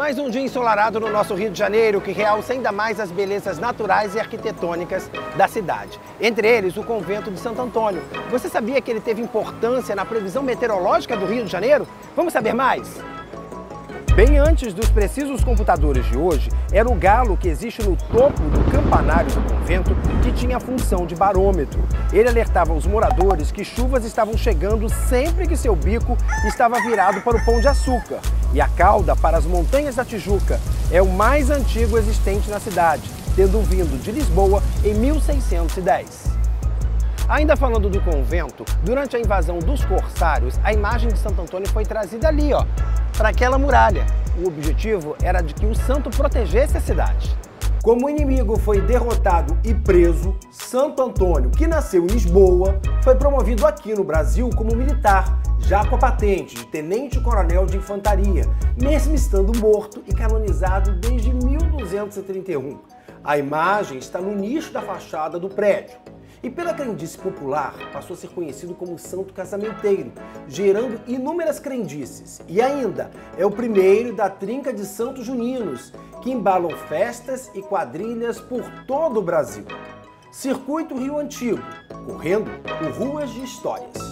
Mais um dia ensolarado no nosso Rio de Janeiro, que realça ainda mais as belezas naturais e arquitetônicas da cidade. Entre eles, o Convento de Santo Antônio. Você sabia que ele teve importância na previsão meteorológica do Rio de Janeiro? Vamos saber mais? Bem antes dos precisos computadores de hoje, era o galo que existe no topo do campanário do convento que tinha a função de barômetro. Ele alertava os moradores que chuvas estavam chegando sempre que seu bico estava virado para o Pão de Açúcar e a cauda para as Montanhas da Tijuca. É o mais antigo existente na cidade, tendo vindo de Lisboa em 1610. Ainda falando do convento, durante a invasão dos corsários, a imagem de Santo Antônio foi trazida ali, ó, para aquela muralha. O objetivo era de que o santo protegesse a cidade. Como o inimigo foi derrotado e preso, Santo Antônio, que nasceu em Lisboa, foi promovido aqui no Brasil como militar, já com a patente de tenente-coronel de infantaria, mesmo estando morto e canonizado desde 1231. A imagem está no nicho da fachada do prédio. E pela crendice popular, passou a ser conhecido como Santo Casamenteiro, gerando inúmeras crendices. E ainda, é o primeiro da trinca de santos juninos, que embalam festas e quadrilhas por todo o Brasil. Circuito Rio Antigo, correndo por ruas de histórias.